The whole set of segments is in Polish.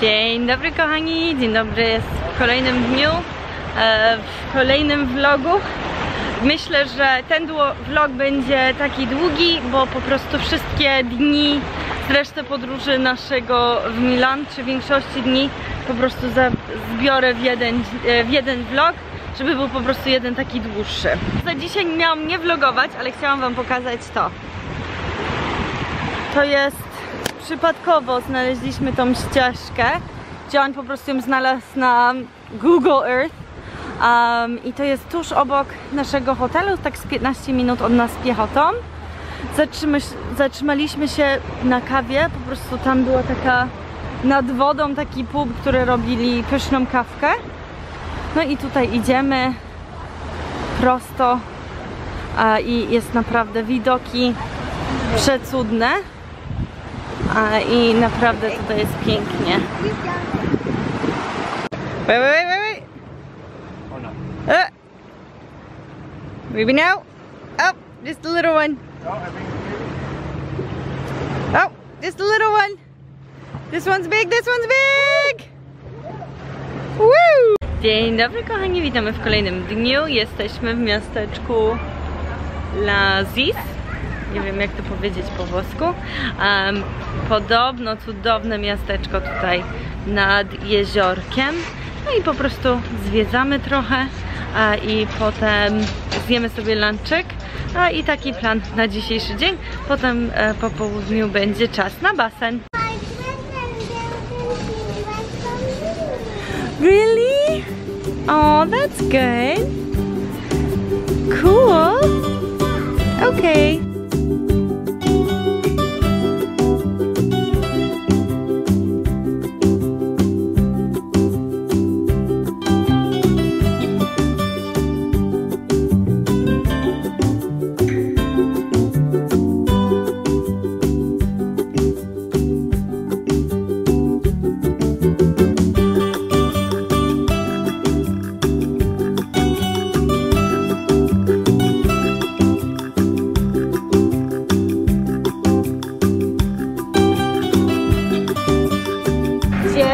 Dzień dobry kochani, dzień dobry, jest w kolejnym dniu, w kolejnym vlogu. Myślę, że ten vlog będzie taki długi, bo po prostu wszystkie dni z reszty podróży naszego w Milan, czy większości dni po prostu zbiorę w jeden vlog, żeby był po prostu jeden taki dłuższy. Za dzisiaj miałam nie vlogować, ale chciałam wam pokazać to. To jest... Przypadkowo znaleźliśmy tą ścieżkę, gdzie on po prostu ją znalazł na Google Earth i to jest tuż obok naszego hotelu, tak z 15 minut od nas piechotą. Zatrzymaliśmy się na kawie, po prostu tam była taka nad wodą taki pub, który robili pyszną kawkę. No i tutaj idziemy prosto i jest naprawdę widoki przecudne. I naprawdę tutaj jest pięknie. Wait. Oh no. Maybe now. Oh, just a little one. Oh, just a little one. This one's big, this one's big. Woo! Dzień dobry kochani, witamy w kolejnym dniu. Jesteśmy w miasteczku Lazis. Nie wiem jak to powiedzieć po włosku. Podobno cudowne miasteczko tutaj nad jeziorkiem. No i po prostu zwiedzamy trochę i potem zjemy sobie lunchek. I taki plan na dzisiejszy dzień. Potem po południu będzie czas na basen. Really? Oh, that's good. Cool. Okay.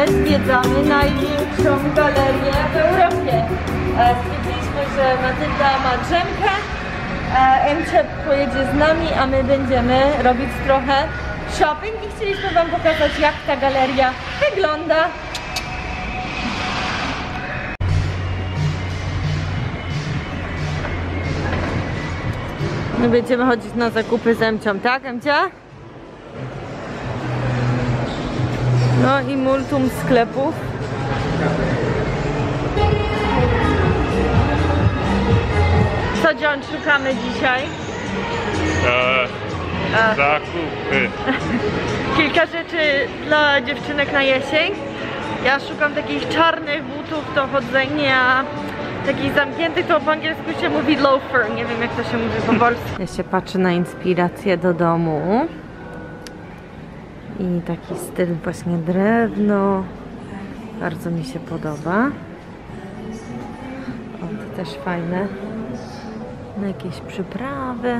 Zwiedzamy największą galerię w Europie. Stwierdziliśmy, że Matylda ma drzemkę, Emcia pojedzie z nami, a my będziemy robić trochę shopping i chcieliśmy wam pokazać, jak ta galeria wygląda. My będziemy chodzić na zakupy z Emcią, tak Emcia? No i multum sklepów. Co John szukamy dzisiaj? Zakupy. Kilka rzeczy dla dziewczynek na jesień. Ja szukam takich czarnych butów do chodzenia, takich zamkniętych, to po angielsku się mówi loafer. Nie wiem jak to się mówi po polsku. Ja się patrzę na inspirację do domu. I taki styl właśnie drewno. Bardzo mi się podoba. O, to też fajne. No, jakieś przyprawy.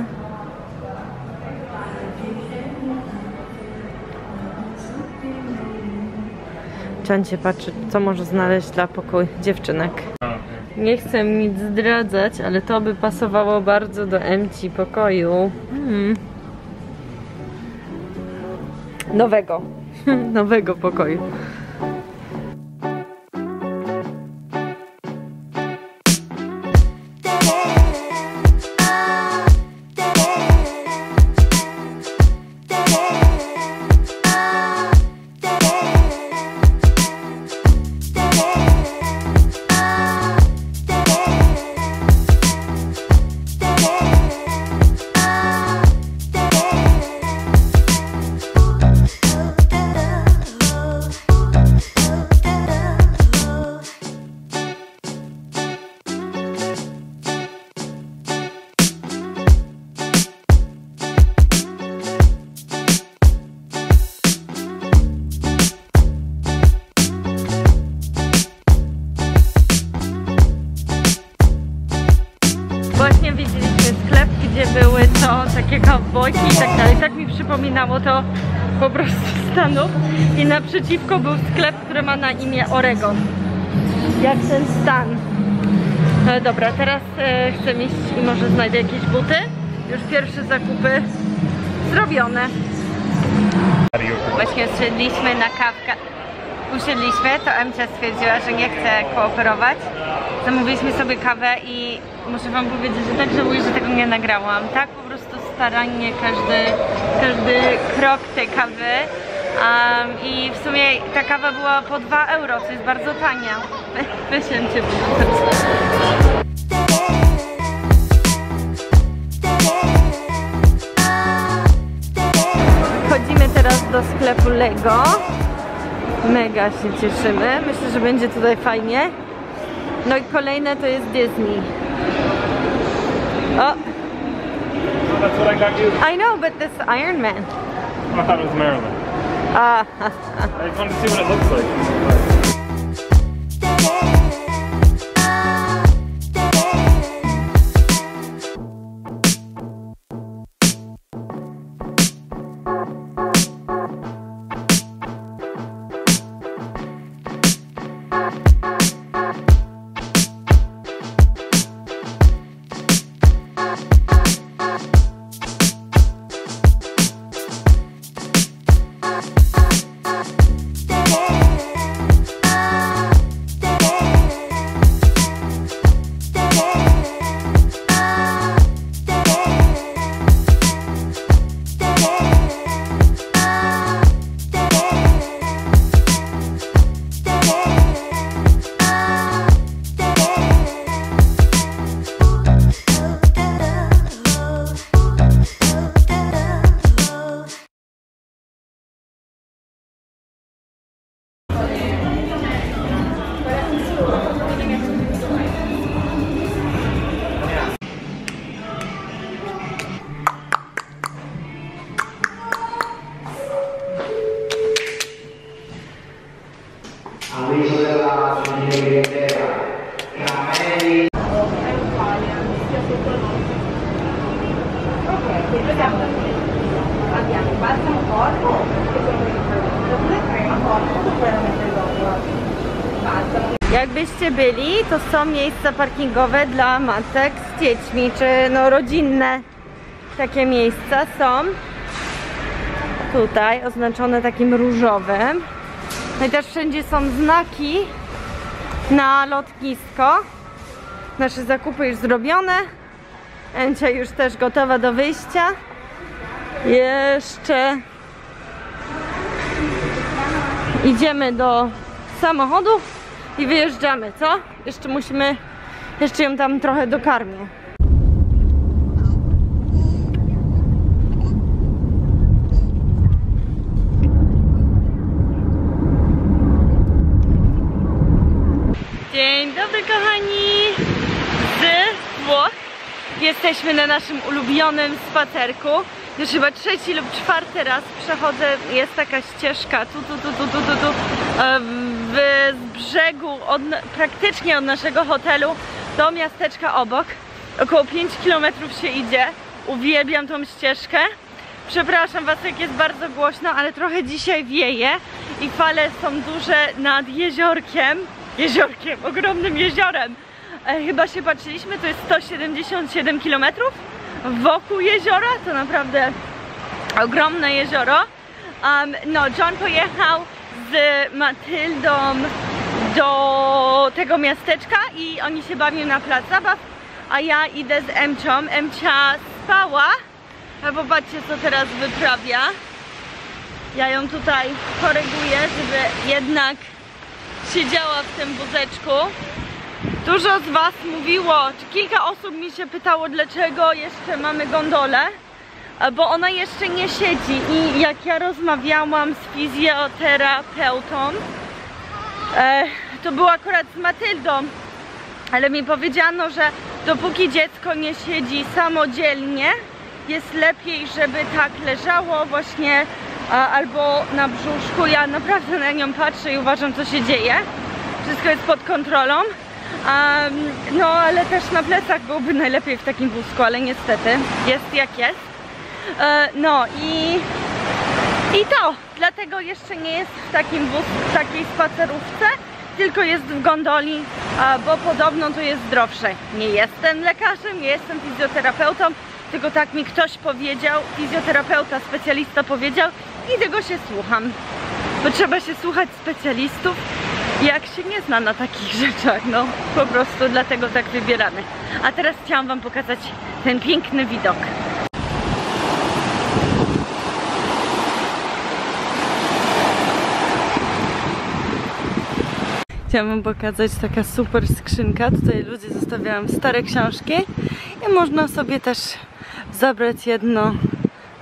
John się patrzy, co może znaleźć dla pokoju dziewczynek. Nie chcę nic zdradzać, ale to by pasowało bardzo do Emci pokoju. Nowego pokoju. to takie kowbojki i tak dalej. Tak mi przypominało to po prostu Stanów. I naprzeciwko był sklep, który ma na imię Oregon. Jak ten stan. Dobra, teraz chcę iść i może znajdę jakieś buty. Już pierwsze zakupy zrobione. Właśnie usiedliśmy na kawkę. To Emcia stwierdziła, że nie chce kooperować. Zamówiliśmy sobie kawę i muszę wam powiedzieć, że tak żałuję, że tego nie nagrałam. Tak po prostu starannie każdy krok tej kawy. I w sumie ta kawa była po 2 euro, co jest bardzo tania. Weź Emcię. Chodzimy teraz do sklepu Lego. Mega się cieszymy. Myślę, że będzie tutaj fajnie. No i kolejne to jest Disney. O! I know, but this Iron Man. I thought it was Marilyn. Ah. I just wanted to see what it looks like. Jakbyście byli, to są miejsca parkingowe dla matek z dziećmi, czy no rodzinne takie miejsca są tutaj oznaczone takim różowym. No i też wszędzie są znaki na lotnisko. Nasze zakupy już zrobione. Encia już też gotowa do wyjścia. Jeszcze idziemy do samochodu i wyjeżdżamy, co? Jeszcze ją tam trochę dokarmię. Dzień dobry kochani! Z Włoch jesteśmy na naszym ulubionym spacerku. Już chyba trzeci lub czwarty raz przechodzę, jest taka ścieżka tu z brzegu, praktycznie od naszego hotelu do miasteczka obok. Około 5 km się idzie. Uwielbiam tą ścieżkę. Przepraszam was, jak jest bardzo głośno, ale trochę dzisiaj wieje i fale są duże nad jeziorkiem. Ogromnym jeziorem. Chyba się patrzyliśmy, to jest 177 km wokół jeziora, to naprawdę ogromne jezioro. No, John pojechał z Matyldą do tego miasteczka i oni się bawią na plac zabaw, a ja idę z Emcią. Emcia spała, a popatrzcie co teraz wyprawia. Ja ją tutaj koryguję, żeby jednak siedziała w tym wózeczku. Dużo z was mówiło, czy kilka osób mi się pytało, dlaczego jeszcze mamy gondolę, bo ona jeszcze nie siedzi. I jak ja rozmawiałam z fizjoterapeutą, to było akurat z Matyldą, ale mi powiedziano, że dopóki dziecko nie siedzi samodzielnie, jest lepiej, żeby tak leżało właśnie albo na brzuszku. Ja naprawdę na nią patrzę i uważam, co się dzieje. Wszystko jest pod kontrolą. No ale też na plecach byłoby najlepiej w takim wózku, ale niestety jest jak jest. No i to, dlatego jeszcze nie jest w takim takiej spacerówce, tylko jest w gondoli, bo podobno to jest zdrowsze. Nie jestem lekarzem, nie jestem fizjoterapeutą, tylko tak mi ktoś powiedział, fizjoterapeuta, specjalista powiedział i tego się słucham. Bo trzeba się słuchać specjalistów, jak się nie zna na takich rzeczach, no po prostu dlatego tak wybieramy. A teraz chciałam wam pokazać ten piękny widok. Chciałam wam pokazać, taka super skrzynka, tutaj ludzie zostawiają stare książki i można sobie też zabrać jedno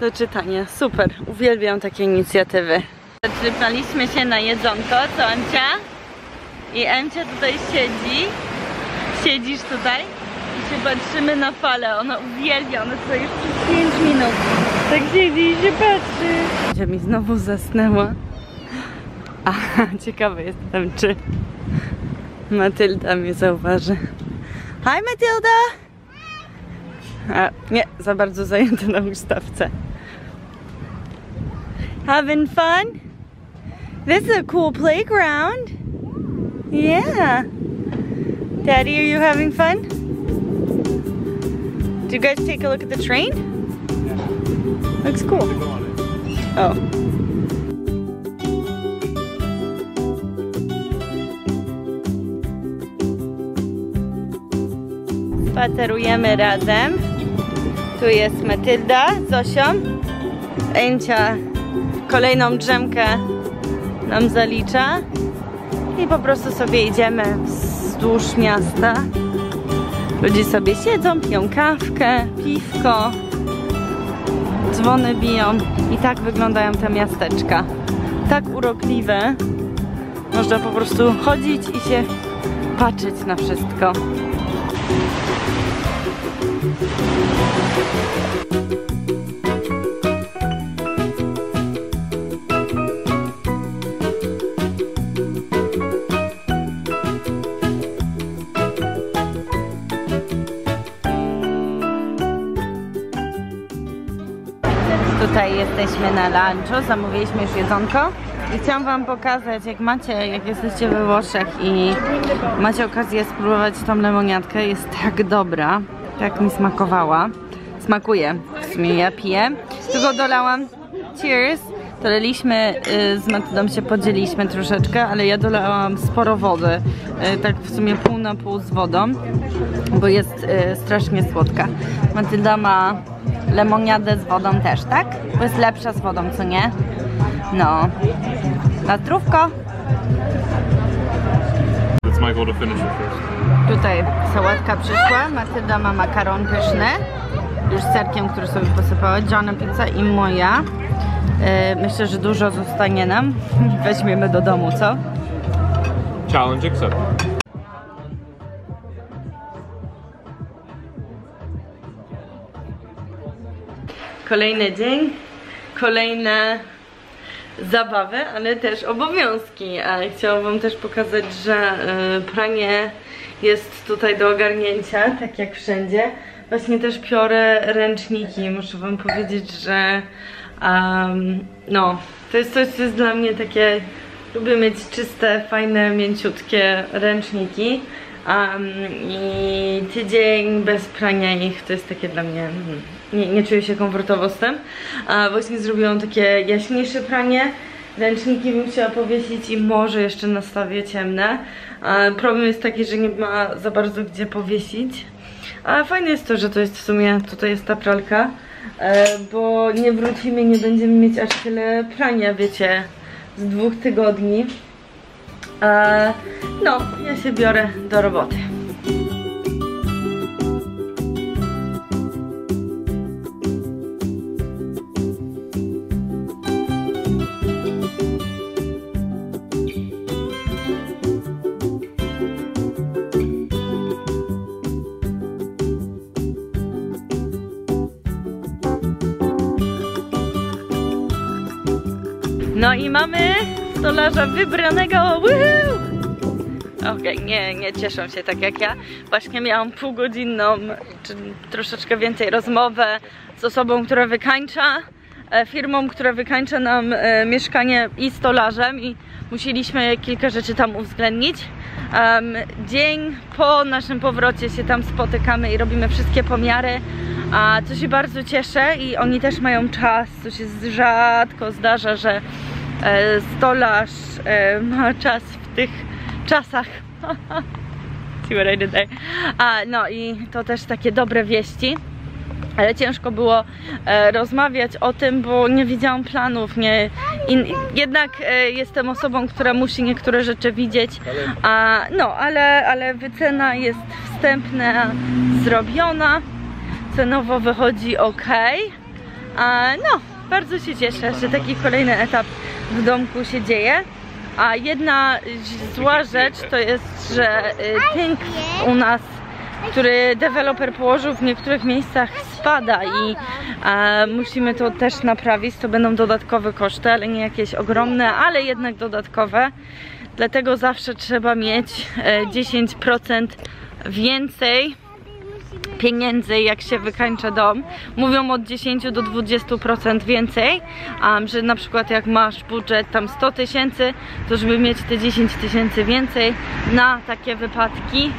do czytania. Super, uwielbiam takie inicjatywy. Zatrzymaliśmy się na jedzonko, co Emcia? I Emcia tutaj siedzi, siedzisz tutaj i się patrzymy na falę, ona uwielbia, ona tutaj już przez 5 minut tak siedzi i się patrzy. Emcia mi znowu zasnęła. Aha, ciekawe jestem, czy Matylda mnie zauważy. Hi Matylda! A, nie, za bardzo zajęta na ustawce. Having fun? This is a cool playground. Yeah. Daddy, are you having fun? Did you guys take a look at the train? Looks cool. Oh. Spacerujemy razem. Tu jest Matylda z Zosią. Encia kolejną drzemkę nam zalicza. I po prostu sobie idziemy wzdłuż miasta. Ludzie sobie siedzą, piją kawkę, piwko. Dzwony biją. I tak wyglądają te miasteczka. Tak urokliwe. Można po prostu chodzić i się patrzeć na wszystko. Tutaj jesteśmy na lunchu, zamówiliśmy już jedzonko i chciałam wam pokazać, jak jesteście we Włoszech i macie okazję spróbować tą lemoniadkę, jest tak dobra, tak mi smakowała, smakuje, w sumie ja piję, tylko dolałam, cheers, doleliśmy, z Matyldą się podzieliliśmy troszeczkę, ale ja dolałam sporo wody, tak w sumie pół na pół z wodą, bo jest strasznie słodka. Matylda ma lemoniadę z wodą też, tak? Bo jest lepsza z wodą, co nie? No. Latrówko. Tutaj sałatka przyszła. Matylda ma makaron pyszny. Już z serkiem, który sobie posypała. Dziana pizza i moja. Myślę, że dużo zostanie nam. Weźmiemy do domu, co? Challenge accepted. Kolejny dzień, kolejne zabawy, ale też obowiązki. A chciałam wam też pokazać, że pranie jest tutaj do ogarnięcia, tak jak wszędzie. Właśnie też piorę ręczniki. Muszę wam powiedzieć, że no, to jest coś, co jest dla mnie takie... Lubię mieć czyste, fajne, mięciutkie ręczniki. I tydzień bez prania ich to jest takie dla mnie... Nie czuję się komfortowo z tym. Właśnie zrobiłam takie jaśniejsze pranie. Ręczniki bym chciała powiesić i może jeszcze nastawię ciemne. Problem jest taki, że nie ma za bardzo gdzie powiesić. Ale fajne jest to, że to jest w sumie, tutaj jest ta pralka. Bo nie wrócimy, nie będziemy mieć aż tyle prania, wiecie, z 2 tygodni. No, ja się biorę do roboty. No i mamy stolarza wybranego. Woohoo! Okej, nie cieszą się tak jak ja. Właśnie miałam półgodzinną, czy troszeczkę więcej rozmowę z osobą, która wykańcza, firmą, która wykańcza nam mieszkanie i stolarzem, i musieliśmy kilka rzeczy tam uwzględnić. Dzień po naszym powrocie się tam spotykamy i robimy wszystkie pomiary, a co się bardzo cieszę, i oni też mają czas, co się rzadko zdarza, że stolarz ma czas w tych czasach. See what I did there. No i to też takie dobre wieści. Ale ciężko było rozmawiać o tym, bo nie widziałam planów. Jednak jestem osobą, która musi niektóre rzeczy widzieć. Ale wycena jest wstępna zrobiona. Cenowo wychodzi ok. Bardzo się cieszę, że taki kolejny etap w domku się dzieje. A jedna zła rzecz to jest, że tynk u nas, który deweloper położył, w niektórych miejscach spada i musimy to też naprawić. To będą dodatkowe koszty, ale nie jakieś ogromne, ale jednak dodatkowe. Dlatego zawsze trzeba mieć 10% więcej pieniędzy, jak się wykańcza dom. Mówią od 10 do 20% więcej, że na przykład jak masz budżet tam 100 000, to żeby mieć te 10 000 więcej na takie wypadki,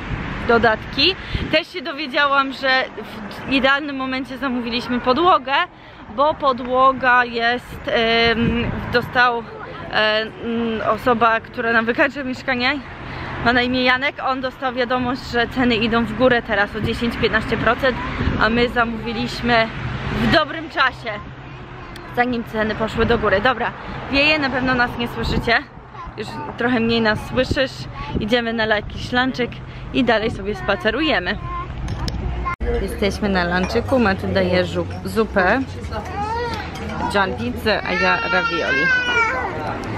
dodatki. Też się dowiedziałam, że w idealnym momencie zamówiliśmy podłogę, bo podłoga jest, dostał osoba, która nam wykańcza mieszkanie, ma na imię Janek, on dostał wiadomość, że ceny idą w górę teraz o 10–15%, a my zamówiliśmy w dobrym czasie, zanim ceny poszły do góry. Dobra, wieje, na pewno nas nie słyszycie, już trochę mniej nas słyszysz, idziemy na jakiś lunchek i dalej sobie spacerujemy. Jesteśmy na lunchiku, Maty daje zupę, John pizzę, a ja ravioli.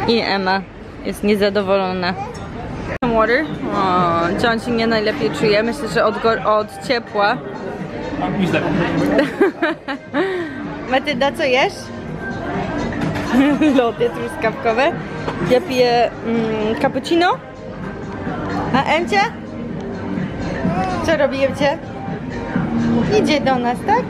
I Emma jest niezadowolona. Water. John się nie najlepiej czuje, myślę, że od ciepła. Matylda, co jesz? Lody truskawkowe. Ja piję cappuccino. A Emcia? Co robi Emcia? Idzie do nas, tak?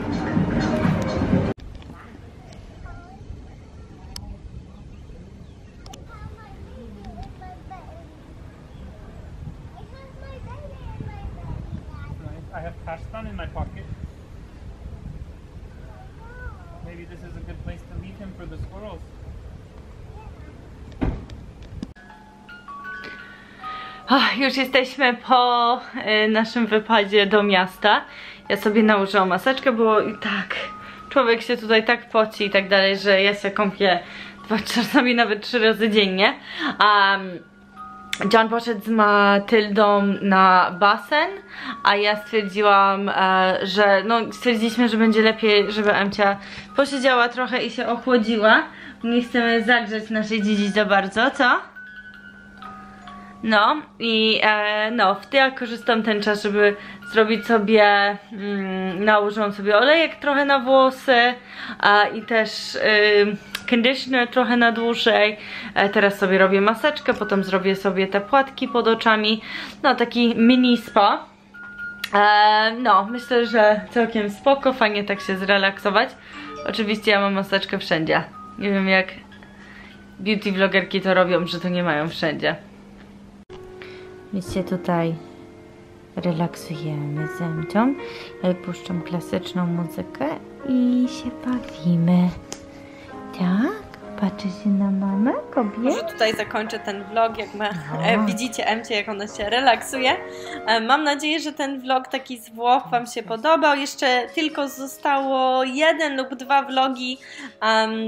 Już jesteśmy po naszym wypadzie do miasta. Ja sobie nałożyłam maseczkę, bo i tak człowiek się tutaj tak poci i tak dalej, że ja się kąpię czasami nawet 3 razy dziennie. John poszedł z Matyldą na basen, a ja stwierdziłam, że stwierdziliśmy, że będzie lepiej, żeby Emcia posiedziała trochę i się ochłodziła. Nie chcemy zagrzeć naszej dzidzić za bardzo, co? Ja korzystam ten czas, żeby zrobić sobie, nałożyłam sobie olejek trochę na włosy i też conditioner trochę na dłużej. Teraz sobie robię maseczkę, potem zrobię sobie te płatki pod oczami, taki mini spa. Myślę, że całkiem spoko, fajnie tak się zrelaksować. Oczywiście ja mam maseczkę wszędzie, nie wiem jak beauty vlogerki to robią, że to nie mają wszędzie. My się tutaj relaksujemy z Emcią, puszczam klasyczną muzykę i się bawimy. Tak? Patrzycie na mamę, kobietę? Może tutaj zakończę ten vlog, jak widzicie Emcie, jak ona się relaksuje. Mam nadzieję, że ten vlog taki z Włoch wam się podobał. Jeszcze tylko zostało 1 lub 2 vlogi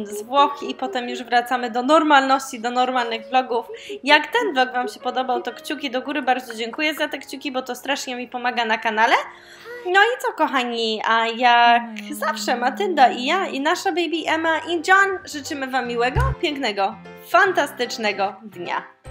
z Włoch i potem już wracamy do normalności, do normalnych vlogów. Jak ten vlog wam się podobał, to kciuki do góry. Bardzo dziękuję za te kciuki, bo to strasznie mi pomaga na kanale. No i co, kochani, a jak zawsze Matylda i ja, i nasza baby Emma, i John życzymy wam miłego, pięknego, fantastycznego dnia.